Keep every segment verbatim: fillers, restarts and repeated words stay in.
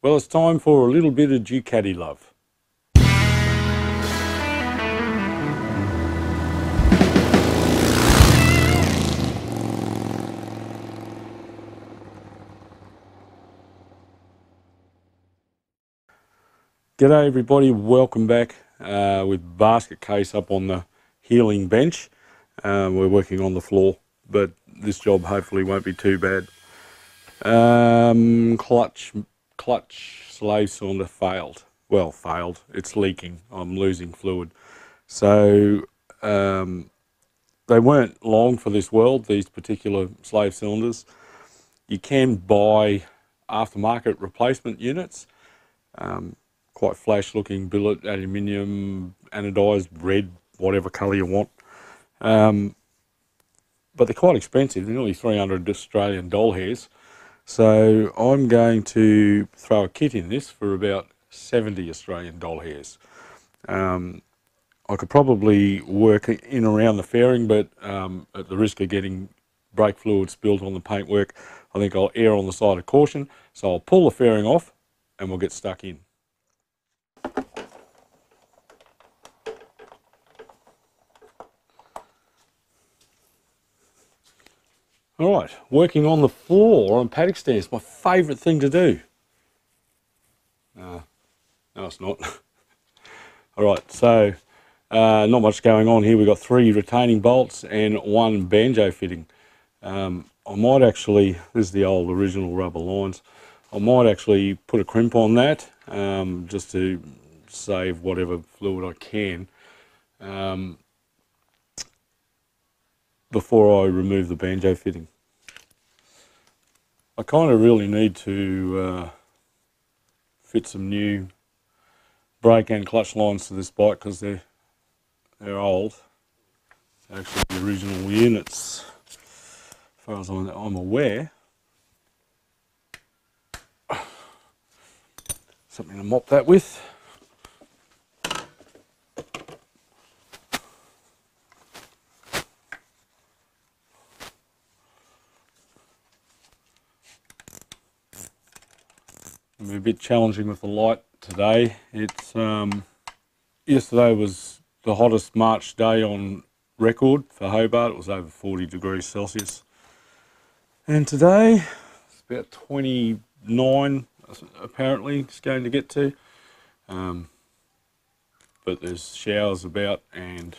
Well, it's time for a little bit of Ducati love. G'day everybody, welcome back uh, with basket case up on the healing bench. Um, we're working on the floor, but this job hopefully won't be too bad. Um, clutch... clutch slave cylinder failed. Well, failed. It's leaking. I'm losing fluid. So um, they weren't long for this world, these particular slave cylinders. You can buy aftermarket replacement units, um, quite flash looking billet, aluminium, anodized, red, whatever colour you want. Um, but they're quite expensive. They're nearly three hundred Australian doll hairs. So I'm going to throw a kit in this for about seventy Australian doll hairs. Um, I could probably work in around the fairing, but um, at the risk of getting brake fluid spilled on the paintwork, I think I'll err on the side of caution. So I'll pull the fairing off and we'll get stuck in. All right, working on the floor on paddock stairs, my favourite thing to do. Uh, no, it's not. All right, so uh, not much going on here. We've got three retaining bolts and one banjo fitting. Um, I might actually, this is the old original rubber lines, I might actually put a crimp on that um, just to save whatever fluid I can. Um, before I remove the banjo fitting. I kind of really need to uh, fit some new brake and clutch lines to this bike because they're, they're old. They're actually the original units, as far as I'm, I'm aware. Something to mop that with. A bit challenging with the light today. It's um, yesterday was the hottest March day on record for Hobart. It was over forty degrees Celsius, and today it's about twenty-nine apparently it's going to get to, um, but there's showers about and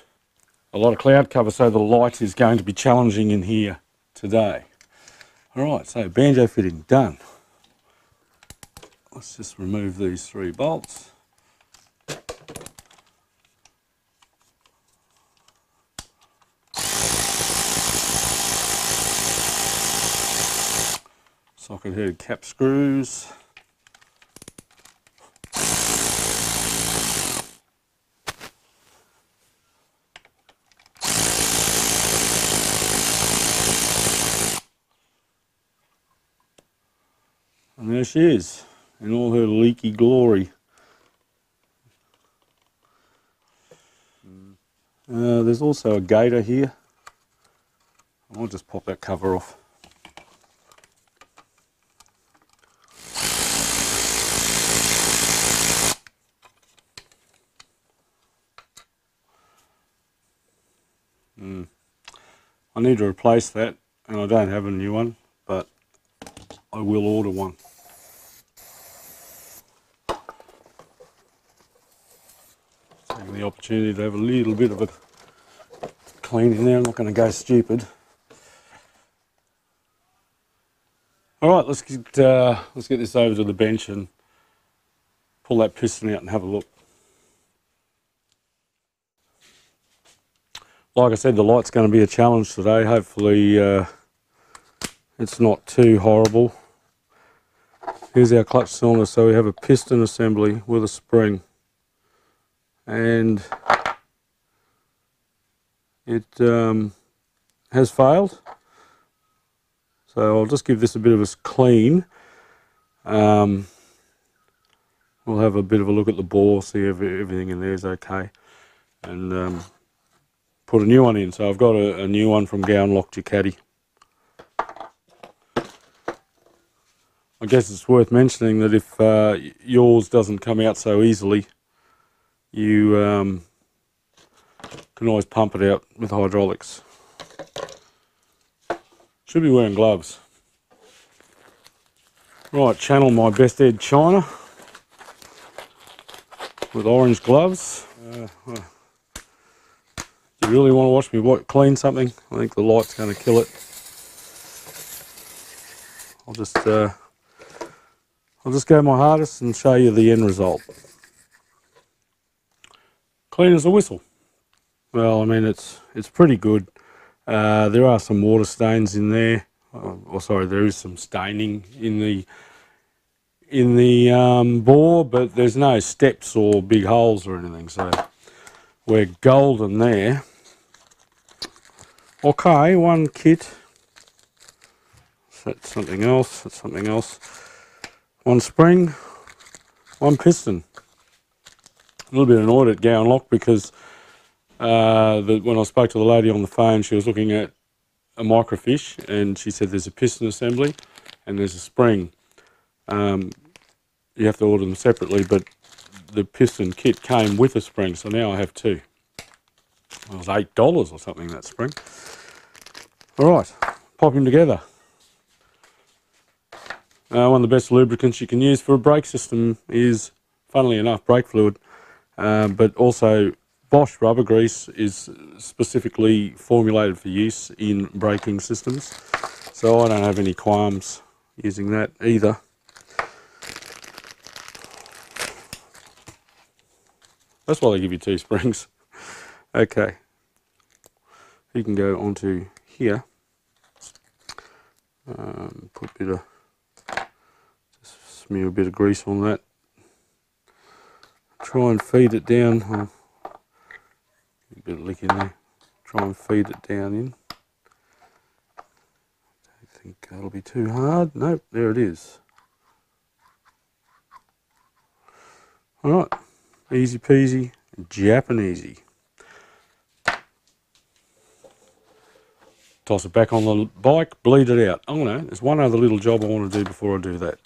a lot of cloud cover, so the light is going to be challenging in here today. Alright, so banjo fitting done. Let's just remove these three bolts. Socket head cap screws. And there she is, in all her leaky glory. Uh, there's also a gator here. I'll just pop that cover off. Mm. I need to replace that, and I don't have a new one, but I will order one. The opportunity to have a little bit of a clean in there. I'm not going to go stupid. All right, let's get uh, let's get this over to the bench and pull that piston out and have a look. Like I said, the light's going to be a challenge today. Hopefully, uh, it's not too horrible. Here's our clutch cylinder. So we have a piston assembly with a spring. And it um, has failed, so I'll just give this a bit of a clean. Um, we'll have a bit of a look at the bore, see if everything in there is okay, and um, put a new one in. So I've got a, a new one from Gowanlock Ducati. I guess it's worth mentioning that if uh, yours doesn't come out so easily, you um, can always pump it out with hydraulics. Should be wearing gloves. Right, channel my best Ed China with orange gloves. Uh, well, do you really want to watch me what, clean something? I think the light's going to kill it. I'll just uh, I'll just go my hardest and show you the end result. Clean as a whistle. Well, I mean it's it's pretty good. Uh, there are some water stains in there. Oh, oh, sorry, there is some staining in the in the um, bore, but there's no steps or big holes or anything, so we're golden there. Okay, one kit. That's something else. That's something else. One spring, one piston. A little bit annoyed at Gowanlock because uh, the, when I spoke to the lady on the phone, she was looking at a microfiche and she said there's a piston assembly and there's a spring. Um, you have to order them separately, but the piston kit came with a spring, so now I have two. It was eight dollars or something, that spring. All right, pop them together. Uh, one of the best lubricants you can use for a brake system is, funnily enough, brake fluid, uh, but also Bosch rubber grease is specifically formulated for use in braking systems, so I don't have any qualms using that either. That's why they give you two springs. Okay, you can go onto here, um, put a bit of, just smear a bit of grease on that, try and feed it down. I'll a bit of lick in there. Try and feed it down in. Don't think that'll be too hard. Nope, there it is. Alright, easy peasy, Japanesey. Toss it back on the bike, bleed it out. Oh no, there's one other little job I want to do before I do that.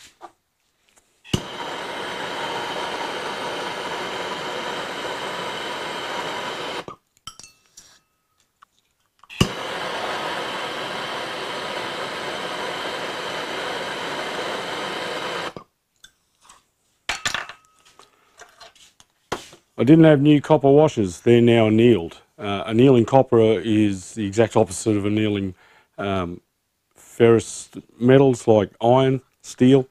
I didn't have new copper washers, they're now annealed. Uh, annealing copper is the exact opposite of annealing um, ferrous metals like iron, steel.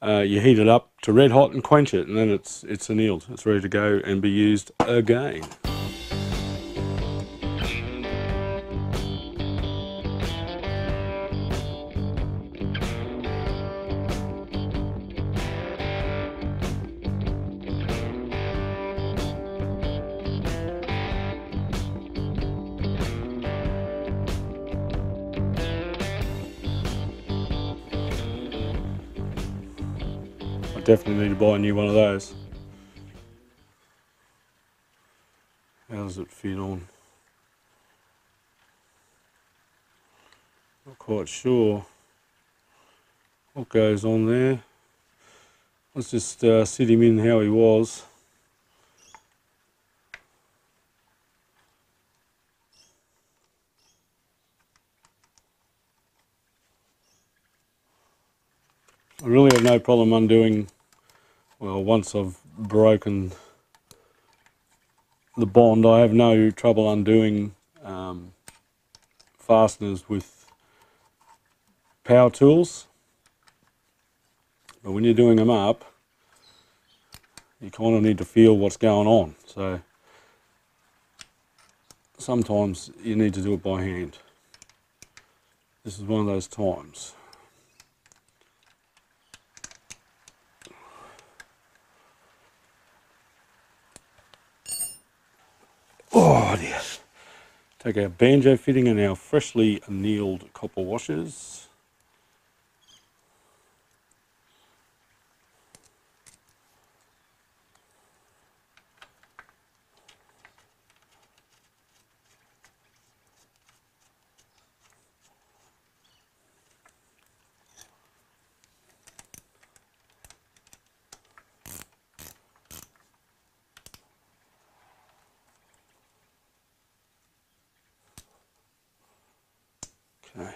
Uh, you heat it up to red hot and quench it, and then it's, it's annealed. It's ready to go and be used again. Definitely need to buy a new one of those. How does it fit on? Not quite sure what goes on there. Let's just uh, sit him in how he was. I really have no problem undoing. Well, once I've broken the bond, I have no trouble undoing um, fasteners with power tools. But when you're doing them up, you kind of need to feel what's going on. So sometimes you need to do it by hand. This is one of those times. Oh dear. Take our banjo fitting and our freshly annealed copper washers. Right.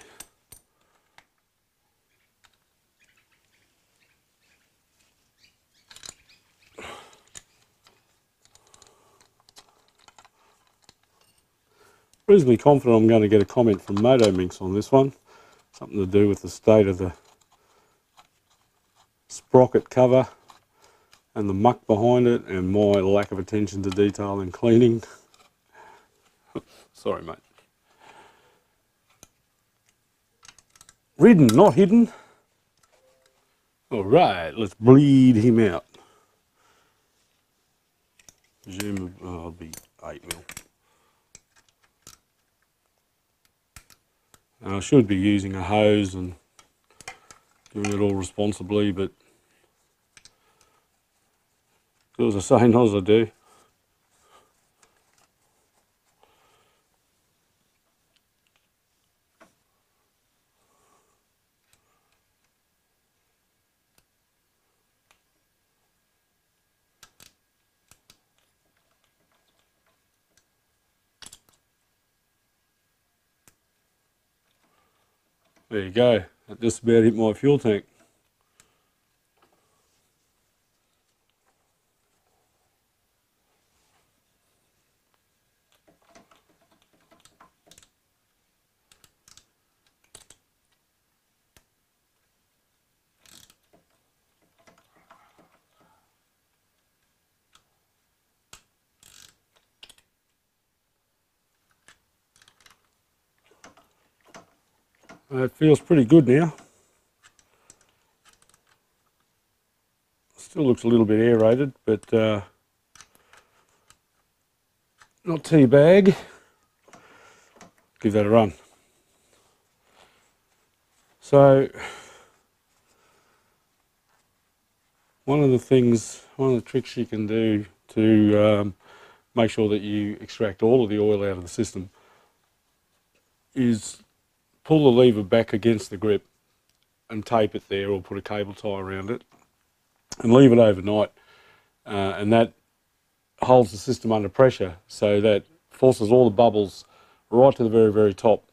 Reasonably confident I'm going to get a comment from Moto Minx on this one. Something to do with the state of the sprocket cover and the muck behind it and my lack of attention to detail and cleaning. Sorry, mate. Ridden, not hidden. All right, let's bleed him out. Zoom, oh, I'll be eight mil. I should be using a hose and doing it all responsibly, but do as I say, not as I do. There you go, that just about hit my fuel tank. It feels pretty good now. Still looks a little bit aerated, but uh, not tea bag. Give that a run. So one of the things, one of the tricks you can do to um, make sure that you extract all of the oil out of the system is pull the lever back against the grip and tape it there or put a cable tie around it and leave it overnight, uh, and that holds the system under pressure, so that forces all the bubbles right to the very very top,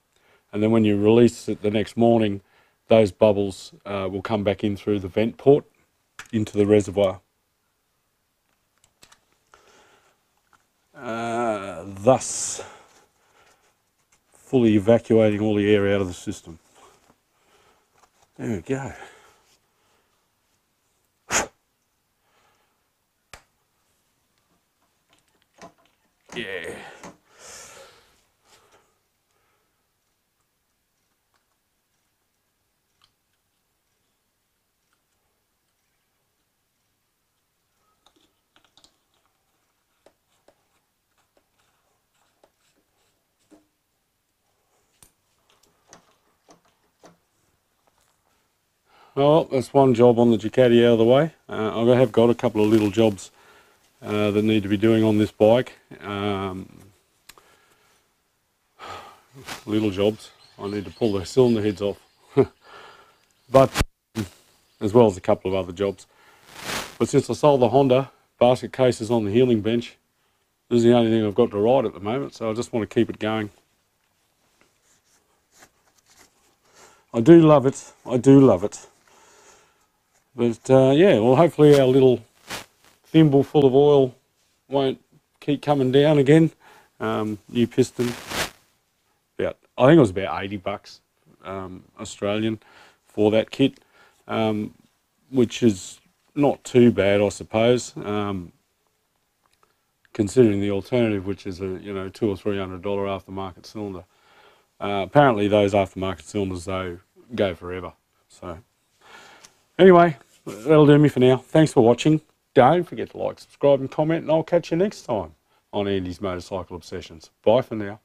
and then when you release it the next morning, those bubbles uh, will come back in through the vent port into the reservoir, uh, thus fully evacuating all the air out of the system. There we go. Yeah. Well, that's one job on the Ducati out of the way. Uh, I have got a couple of little jobs uh, that need to be doing on this bike. Um, little jobs. I need to pull the cylinder heads off. But, as well as a couple of other jobs. But since I sold the Honda, basket case is on the healing bench. This is the only thing I've got to ride at the moment, so I just want to keep it going. I do love it. I do love it. But uh, yeah, well, hopefully our little thimble full of oil won't keep coming down again. Um, new piston, about I think it was about eighty bucks um, Australian for that kit, um, which is not too bad, I suppose, um, considering the alternative, which is a you know two or three hundred dollar aftermarket cylinder. Uh, apparently those aftermarket cylinders though go forever. So anyway, that'll do me for now. Thanks for watching. Don't forget to like, subscribe and comment, and I'll catch you next time on Andy's Motorcycle Obsessions. Bye for now.